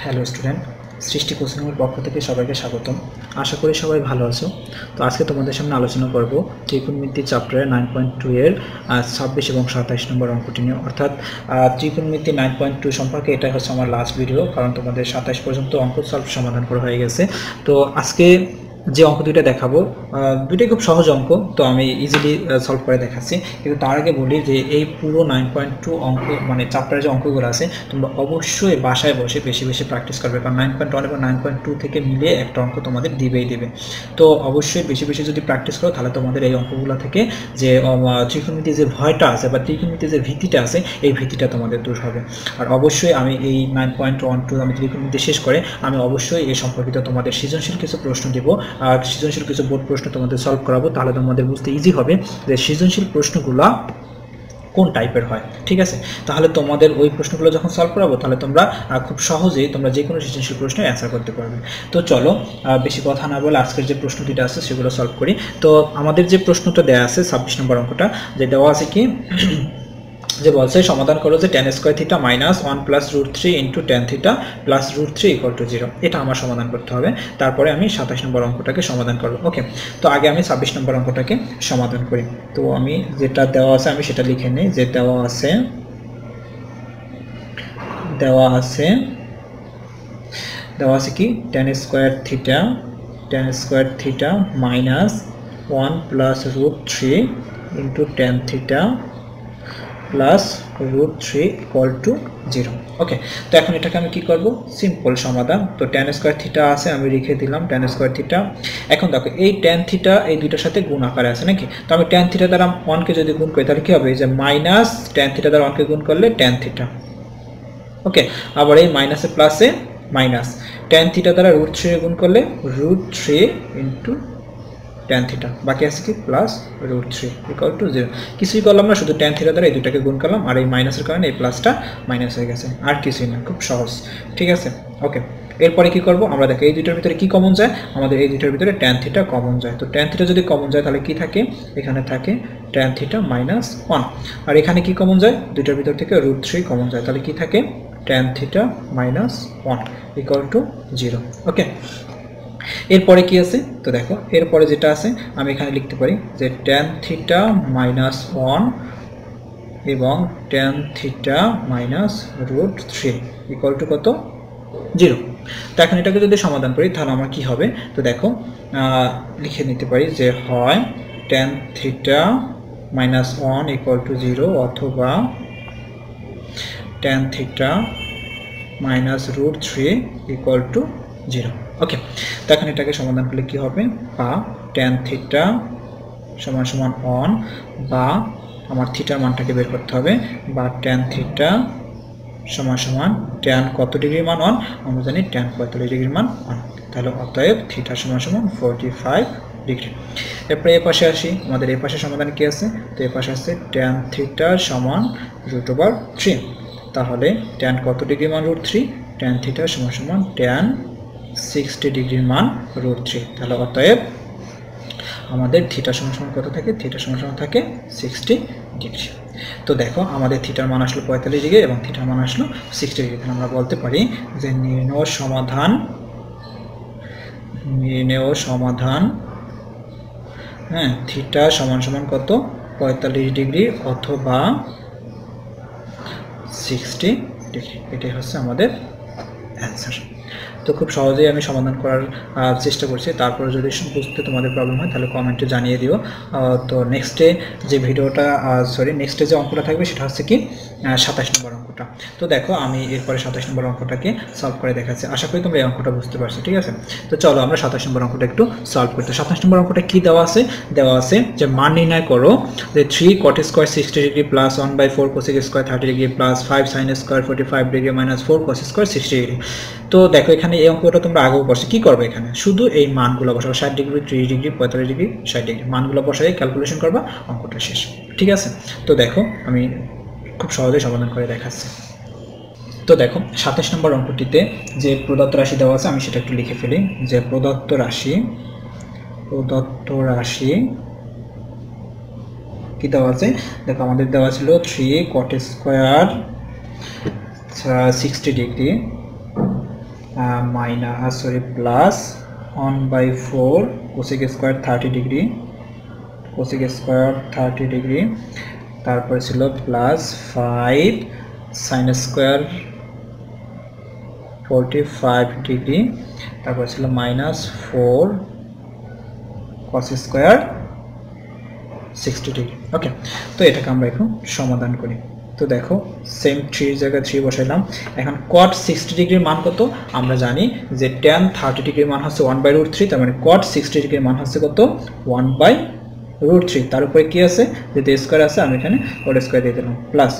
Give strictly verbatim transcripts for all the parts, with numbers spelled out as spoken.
Hello student सृष्टि coaching पक्ष सबाई के स्वागतम। आशा करी सबाई भालो आछो। तो आज के तुम्हारे सामने आलोचना करब त्रिकोणमिति चैप्टारे नाइन पॉइंट टू एर छब्बीस और सत्ताईस नम्बर अंकटी निये अर्थात त्रिकोणमिति नाइन पॉइंट टू सम्पर्के एटाई हच्छे आमार लास्ट भिडियो, कारण तुम्हारे सत्ताईस पर्यन्त अंक सल्व समाधान करा हये गेछे। तो आज के जो अंक दुईटा देखो दुईटाई खूब सहज अंक, तो हमें इजिली सल्व कर देखा क्योंकि तार आगे बोली ये पुरो नाइन पॉइंट टू अंक मैं चैप्टारे जो अंकगुलो आछे तुम्हारा अवश्य बासाय बसे बेशी बेशी प्रैक्टिस करबे, कारण नाइन पॉइंट वन और नाइन पॉइंट टू थेके मिलिए एक अंक तुम्हारे दिबेई दिबे। तो अवश्य बेशी बेशी जो प्रैक्टिस करो ताहले तुम्हारे ये अंकगुलो थेके जे त्रिकोणमिति जो भयटा आछे बा त्रिकोणमिति जो भीतिटा आछे ये भीतिटा तुम्हारे दूर होबे। और अवश्य हमें ये नाइन पॉइंट वन टू हमें त्रिकोणमिति शेष करे हमें अवश्य ये सम्पर्कित तुम्हारे सृजनशील किछु प्रश्न देब और सृजनशील किछु बोर्ड प्रश्न तुम्हारे सल्व कराबो, ताहले तुम्हारे बुझते इजी होबे जे सृजनशील प्रश्नगुला কোন টাইপের হয়। ঠিক আছে, তাহলে তোমাদের ওই প্রশ্নগুলো যখন সলভ করাবো তাহলে তোমরা খুব সহজে তোমরা যে কোনো সৃজনশীল প্রশ্ন অ্যানসার করতে পারবে। তো চলো বেশি কথা না বলে আজকের যে প্রশ্ন দুটো আছে সেগুলো সলভ করি। তো আমাদের যে প্রশ্নটা দেয়া আছে ছাব্বিশ নম্বর অঙ্কটা, যে দেওয়া আছে কি যে বলছে সমাধান করো যে tan square theta minus one plus root three into tan theta plus root three equal to zero. এটা আমার সমাধান করতে হবে, তারপরে আমি সাতাশ নম্বর অঙ্কটাকে সমাধান করবো। ওকে, তো আগে আমি ছাব্বিশ নম্বর অঙ্কটাকে সমাধান করি। তো আমি যেটা দেওয়া আছে আমি সেটা লিখে নিই। যে দেওয়া আছে দেওয়া আছে দেওয়া আছে কি tan square theta tan square theta minus one plus root three into tan theta plus root three equal to zero. Okay, तो एखन एटाके आमि कि करब सिम्पल समाधान। तो टैन स्कोर थीटा आछे आमि लिखे दिलाम टैन स्कोर थीटा। एखन देखो एई टैन थीटा एई दुइटार साथे गुण आकारे आछे नाकि, तो आमि टैन थीटा द्वारा वन के जदि गुण करि ताहले कि होबे जे माइनस टैन थीटा द्वारा वन के गुण करले टैन थीटा। ओके, आबार एई minus a plus a minus tan theta द्वारा रूट थ्री गुण करले root three into tan theta बाकी आछे कि plus root three equal to zero. किछुई करलाम ना, शुधु टैन थीटा द्वारा एई दुइटाके गुण करलाम और एई माइनासेर कारणे एई प्लसटा माइनास हये गेछे आर किछुई ना, खूब सहज। ठीक आछे, ओके एरपर कि करब आमरा देखो एई दुइटार भितरे कि कमन जाय आमादेर एई दुइटार भितरे टैन थीटा कमन जाय। तो टैन थीटा जदि कमन जाय ताहले कि थाके एखाने थाके टैन थीटा माइनास वन और एखाने कि कमन जाय दुइटार भितर थेके रूट थ्री कमन जाय ताहले कि थाके tan theta minus one equal to zero. Okay, एरपे कि आछे तो देखो एरपर जेटा आछे आमि एखाने लिखते पारी जे टैन थीटा माइनस वन एवं tan theta minus root three equal to कत जिरो। तो एखन एटाके जदि समाधान करी ताहले आमार कि होबे, तो देखो लिखे निते पारी जे हय tan theta minus one equal to zero अथवा tan theta minus root three equal to zero. Okay, तो एखन एटाके समाधान करले कि होबे बा टैन थीटा समान समान वन बा आमार थीटार मानटाके बेर करते होबे बा टैन थीटा समान समान टैन कत डिग्री मान वन आमरा जानि टैन पैंतालिश डिग्री मान वन। ताहले अतएव थीटा समान समान फोर्टी फाइव डिग्री। एरपरे एई पाशे आसि आमादेर एई पाशे समाधान कि आछे, तो एई पाशे आछे टैन थीटा समान रूट ओभार थ्री। ताहले टैन कत डिग्री मान रूट थ्री टैन थीटा समान समान टैन सिक्सटी डिग्री मान रूट थ्री। ताहले अतएब आमादेर थीटा समान समान कत थाके थीटा समान समान थाके सिक्सटी डिग्री। तो देखो आमादेर थीटार मान आसलो पैंतालिश डिग्री और थीटार मान आसलो सिक्सटी डिग्री। ताहले आमरा बोलते पारी जे निर्णय समाधान निर्णय समाधान हाँ थीटा समान समान कत पैंतालिश डिग्री अथवा सिक्सटी डिग्री। एटाई हच्छे आमादेर आंसर। तो खूब सहजे हमें समाधान करार चेष्टा करपर जो बुझते तुम्हारे प्रॉब्लम है तेल कमेंटे जानिए दिओ। तो नेक्स्ट डे जो भिडियोटा सरि नेक्स्ट डे जो अंकटा थाकबे सेटा हच्छे कि सत्ताईश नम्बर अंकटा। तो देखो आमी एरपर सत्ताईश नम्बर अंकटाके सल्व करे देखाच्छि, आशा करी तोमरा एई अंकटा बुझते पारछो। ठीक आछे, तो चलो आमरा सत्ताईश नम्बर अंकटा एकटु सल्व करते। सत्ताईश नम्बर अंकटा कि देवा आछे देवा आछे जे मान निर्णय करो जे three cot square sixty degree plus one by four cosec square thirty degree plus five sin square forty five degree minus four cos square sixty degree. तो देखो एखाने এই অঙ্কটা তোমরা আগেও করছো, কি করবে এখানে শুধু এই মানগুলো বসাও ষাট ডিগ্রি ত্রিশ ডিগ্রি পঁয়তাল্লিশ ডিগ্রি ষাট ডিগ্রি মানগুলো বসাই ক্যালকুলেশন করবা, অঙ্কটা শেষ। ঠিক আছে, তো দেখো আমি খুব সহজেই সমাধান করে দেখাচ্ছি। তো দেখো সাতাশ নম্বর অঙ্কটিতে যে প্রদত্ত রাশি দেওয়া আছে আমি সেটা একটু লিখে ফেলি। যে প্রদত্ত রাশি প্রদত্ত রাশি কি দেওয়া আছে দেখো আমাদের দেওয়া ছিল three cot square sixty degree uh, minus sorry plus one by four cosec square thirty degree cosec square thirty degree তারপরে ছিল plus five sin square forty-five degree তারপরে ছিল minus four cos square sixty degree ওকে তো এটাকে আমরা এখন সমাধান করি তো দেখো সেম three জায়গায় three বসাইলাম এখন cot sixty ডিগ্রি মান কত আমরা জানি যে tan thirty ডিগ্রি মান হচ্ছে one by root three তার মানে cot sixty ডিগ্রি মান হচ্ছে কত one by root three তার উপরে কি আছে যে d স্কয়ার আছে আমি এখানে cot স্কয়ার দিয়ে দিলাম plus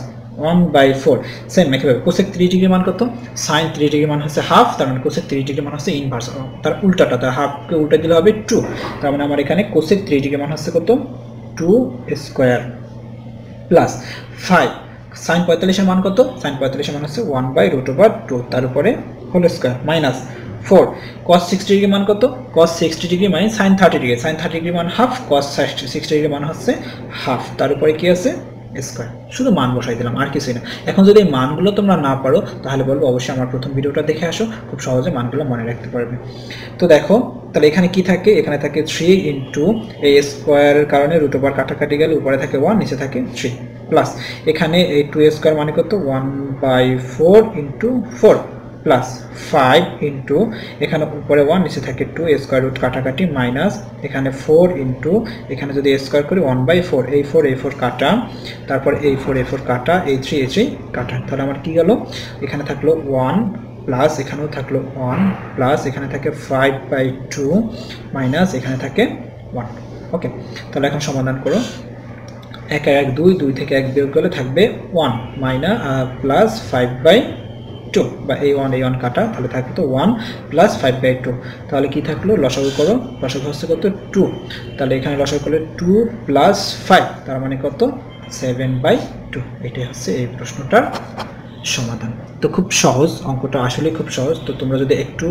one by four same একইভাবে cosec three ডিগ্রি মান কত sin three ডিগ্রি মান হচ্ছে half তার মানে cosec three ডিগ্রি মান হচ্ছে ইনভার্স তার উল্টাটা তার half কে উল্টা দিলে হবে two তার মানে আমার এখানে cosec three ডিগ্রি মান হচ্ছে কত two square plus five sin forty-five এর মান কত sin forty-five এর মান হচ্ছে one by root over two তার উপরে whole square minus four cos sixty এর মান কত cos sixty ডিগ্রি মানে sin thirty degree sin thirty degree মান half cos sixty এর মান হচ্ছে half তার উপরে কি আছে স্কয়ার শুধু মান বসাই দিলাম আর কিছুই না এখন যদি এই মানগুলো তোমরা না পারো তাহলে বলবো অবশ্যই আমার প্রথম ভিডিওটা দেখে আসো খুব সহজে মানগুলো মনে রাখতে পারবে তো দেখো তাহলে এখানে কি থাকে এখানে থাকে three a স্কয়ার এর কারণে √ ওভার কাটাকাটি গেলে উপরে থাকে one নিচে থাকে three प्लस এখানে এই two স্কয়ার মানে কত one by four into four plus five into এখানে উপরে one নিচে থাকে two স্কয়ার রুট কাটাকাটি মাইনাস এখানে four ইনটু এখানে যদি স্কয়ার করি one by four এই four এই four কাটা তারপর এই four এই four কাটা এই three এই three কাটা তাহলে আমার কি গেল এখানে থাকলো one প্লাস এখানেও থাকলো one প্লাস এখানে থাকে five by two মাইনাস এখানে থাকে one ওকে তাহলে এখন সমাধান করো एक एक दो दो थे के एक बिल्कुल गलत है बे one minus plus five by two बा a one a one काटा ताले था कि तो one plus five by two ताले की था क्लो लॉस आउट करो लॉस आउट होते को तो two ताले इखाने लॉस आउट करो two plus five तार माने को तो seven by two इटे हसे एक प्रश्न टा समाधान तो खूब সহজ অঙ্কটা আসলে খুব সহজ তো তোমরা যদি একটু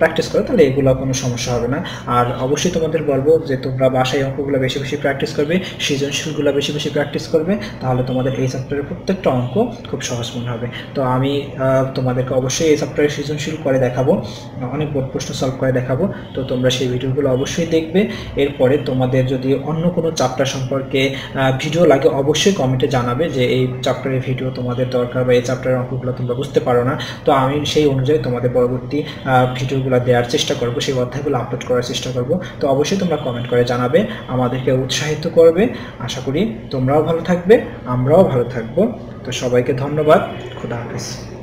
প্র্যাকটিস করো তাহলে এগুলো কোনো সমস্যা হবে না আর অবশ্যই তোমাদের বলবো যে তোমরা বাসায় অঙ্কগুলো বেশি বেশি প্র্যাকটিস করবে সৃজনশীলগুলো বেশি বেশি প্র্যাকটিস করবে তাহলে তোমাদের এই চ্যাপ্টারের প্রত্যেকটা অঙ্ক খুব সহজ মনে হবে তো আমি তোমাদেরকে অবশ্যই এই চ্যাপ্টারে সৃজনশীল করে দেখাবো অনেক বোর্ড প্রশ্ন সলভ করে দেখাবো তো তোমরা সেই ভিডিওগুলো অবশ্যই দেখবে এরপরে তোমাদের যদি অন্য কোনো চ্যাপ্টার সম্পর্কে ভিডিও লাগে অবশ্যই কমেন্টে জানাবে যে এই চ্যাপ্টারের ভিডিও তোমাদের দরকার বা এই চ্যাপ্টারের অঙ্কগুলো তোমরা বুঝতে পারো না তো আমি সেই অনুযায়ী তোমাদের পরবর্তী ভিডিওগুলো দেওয়ার চেষ্টা করব সেই অধ্যায়গুলো আপলোড করার চেষ্টা করব তো অবশ্যই তোমরা কমেন্ট করে জানাবে আমাদেরকে উৎসাহিত করবে আশা করি তোমরাও ভালো থাকবে আমরাও ভালো থাকব তো সবাইকে ধন্যবাদ খোদা হাফেজ।